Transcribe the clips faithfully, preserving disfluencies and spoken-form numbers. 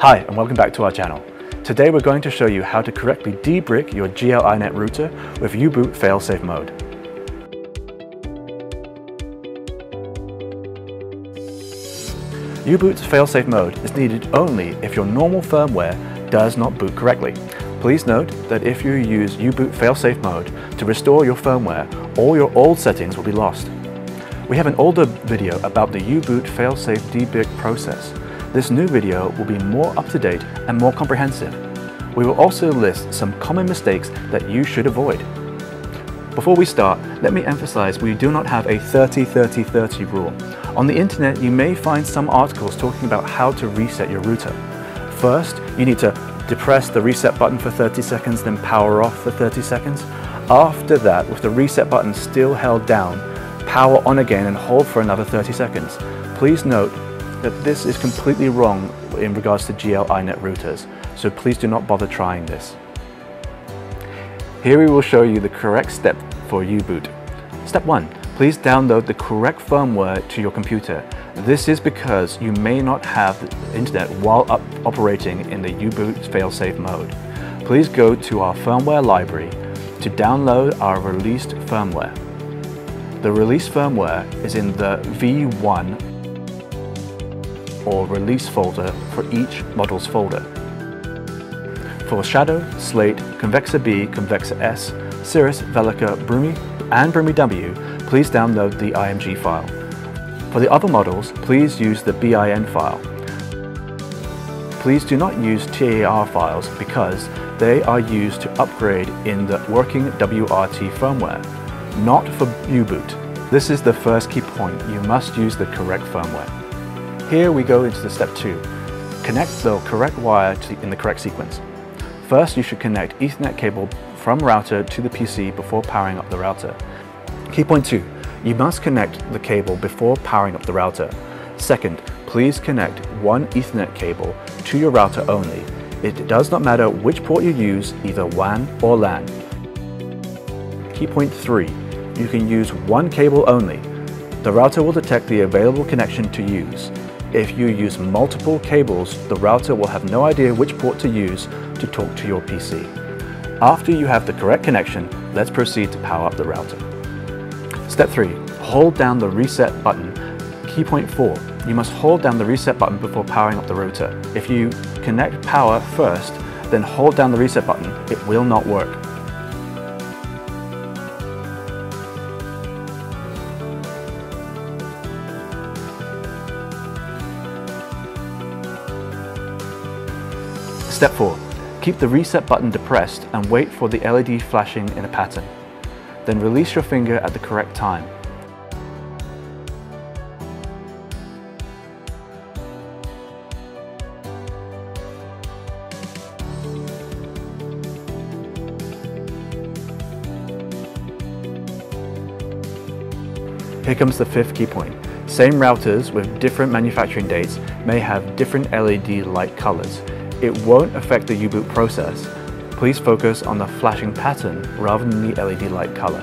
Hi, and welcome back to our channel. Today we're going to show you how to correctly debrick your G L dot i net router with U-Boot failsafe mode. U-Boot's failsafe mode is needed only if your normal firmware does not boot correctly. Please note that if you use U-Boot failsafe mode to restore your firmware, all your old settings will be lost. We have an older video about the U-Boot failsafe debug process. This new video will be more up-to-date and more comprehensive. We will also list some common mistakes that you should avoid. Before we start, let me emphasize we do not have a thirty thirty thirty rule. On the internet, you may find some articles talking about how to reset your router. First, you need to depress the reset button for thirty seconds, then power off for thirty seconds. After that, with the reset button still held down, power on again and hold for another thirty seconds. Please note that this is completely wrong in regards to G L dot i net routers, so please do not bother trying this. Here we will show you the correct step for U-Boot. Step one. Please download the correct firmware to your computer. This is because you may not have the internet while up operating in the U-Boot failsafe mode. Please go to our firmware library to download our released firmware. The released firmware is in the V one or release folder for each model's folder. For Shadow, Slate, Convexa B, Convexa S, Cirrus, Velica, Brumi, and Brumi W, please download the I M G file. For the other models, please use the bin file. Please do not use tar files because they are used to upgrade in the working W R T firmware, not for U-Boot. This is the first key point. You must use the correct firmware. Here we go into the step two. Connect the correct wire to, in the correct sequence. First, you should connect Ethernet cable from router to the P C before powering up the router. Key point two, you must connect the cable before powering up the router. Second, please connect one Ethernet cable to your router only. It does not matter which port you use, either W A N or LAN. Key point three, you can use one cable only. The router will detect the available connection to use. If you use multiple cables, the router will have no idea which port to use to talk to your P C. After you have the correct connection, let's proceed to power up the router. Step three. Hold down the reset button. Key point four. You must hold down the reset button before powering up the router. If you connect power first, then hold down the reset button, it will not work. Step four. Keep the reset button depressed and wait for the L E D flashing in a pattern. Then release your finger at the correct time. Here comes the fifth key point. Same routers with different manufacturing dates may have different L E D light colors. It won't affect the U-Boot process. Please focus on the flashing pattern rather than the L E D light color.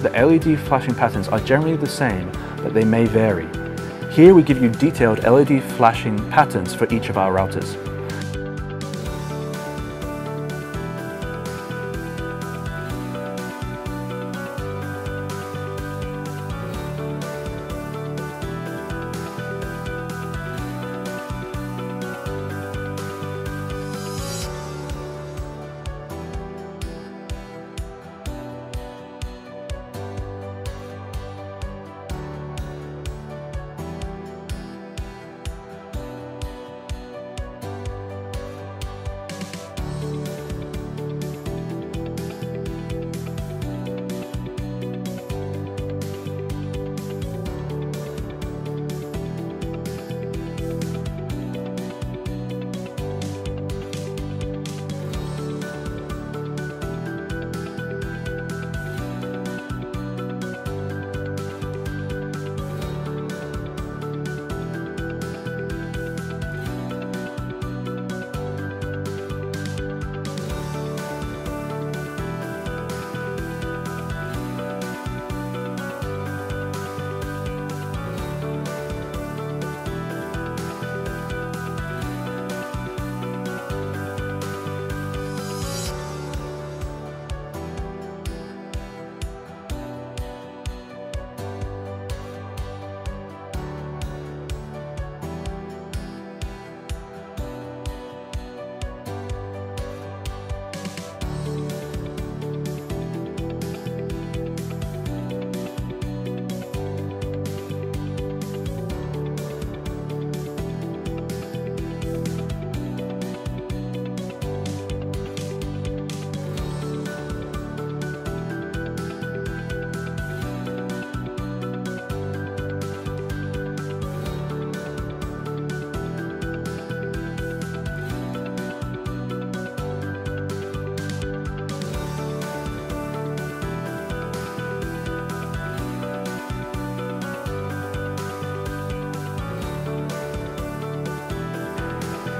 The L E D flashing patterns are generally the same, but they may vary. Here we give you detailed L E D flashing patterns for each of our routers.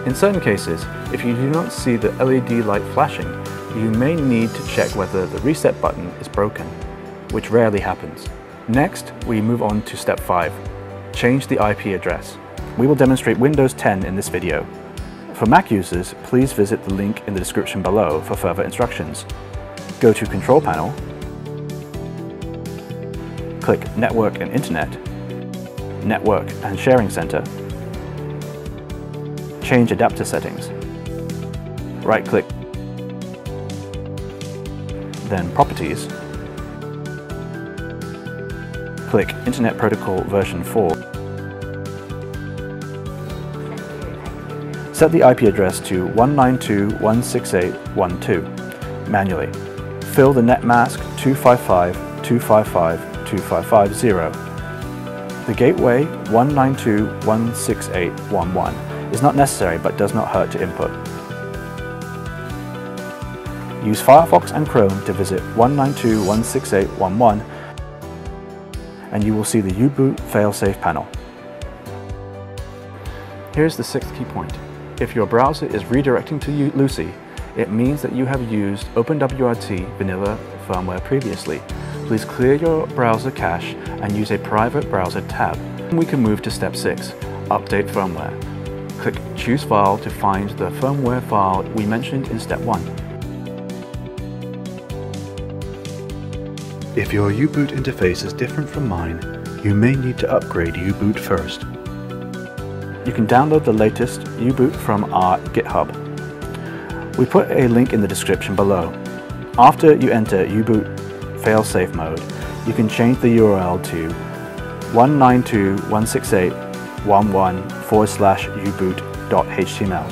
In certain cases, if you do not see the L E D light flashing, you may need to check whether the reset button is broken, which rarely happens. Next, we move on to step five, change the I P address. We will demonstrate Windows ten in this video. For Mac users, please visit the link in the description below for further instructions. Go to Control Panel, click Network and Internet, Network and Sharing Center, change adapter settings, right-click, then Properties, click Internet Protocol version four. Set the I P address to one ninety-two dot one sixty-eight dot twelve manually. Fill the net mask two five five dot two five five dot two five five dot zero. The gateway one ninety-two dot one sixty-eight dot eleven is not necessary but does not hurt to input. Use Firefox and Chrome to visit one ninety-two dot one sixty-eight dot eleven and you will see the U-Boot failsafe panel. Here's the sixth key point. If your browser is redirecting to Lucy, it means that you have used OpenWrt vanilla firmware previously. Please clear your browser cache and use a private browser tab. We can move to step six, update firmware. Click Choose File to find the firmware file we mentioned in step one. If your U-Boot interface is different from mine, you may need to upgrade U-Boot first. You can download the latest U-Boot from our GitHub. We put a link in the description below. After you enter U-Boot failsafe mode, you can change the U R L to one ninety-two dot one sixty-eight dot eleven forward slash U-Boot dot H T M L.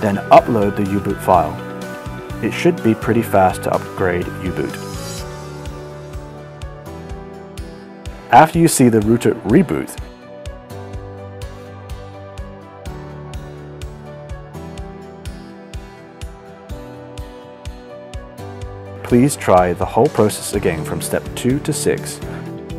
Then upload the U-Boot file. It should be pretty fast to upgrade U-Boot. After you see the rooter reboot, please try the whole process again from step two to six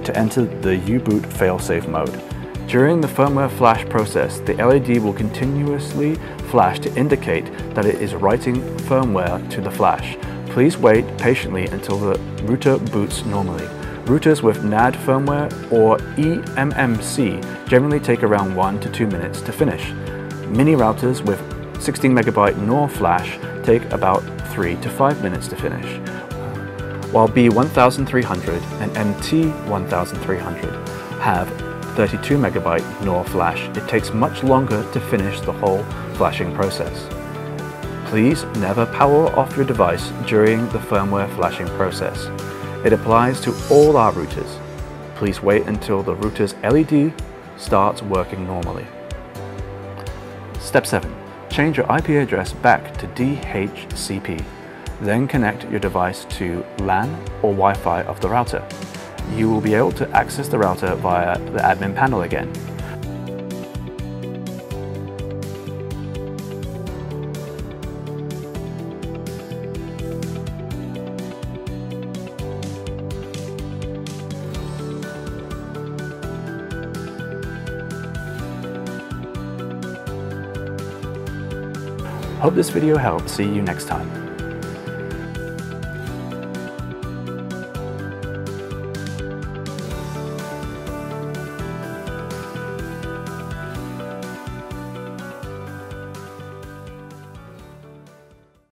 to enter the U-Boot failsafe mode. During the firmware flash process, the L E D will continuously flash to indicate that it is writing firmware to the flash. Please wait patiently until the router boots normally. Routers with NAND firmware or e M M C generally take around one to two minutes to finish. Mini routers with sixteen megabyte NOR flash take about three to five minutes to finish, while B one thousand three hundred and M T one thousand three hundred have thirty-two megabyte NOR flash, it takes much longer to finish the whole flashing process. Please never power off your device during the firmware flashing process. It applies to all our routers. Please wait until the router's L E D starts working normally. Step seven. Change your I P address back to D H C P. Then connect your device to LAN or Wi-Fi of the router. You will be able to access the router via the admin panel again. Hope this video helped. See you next time.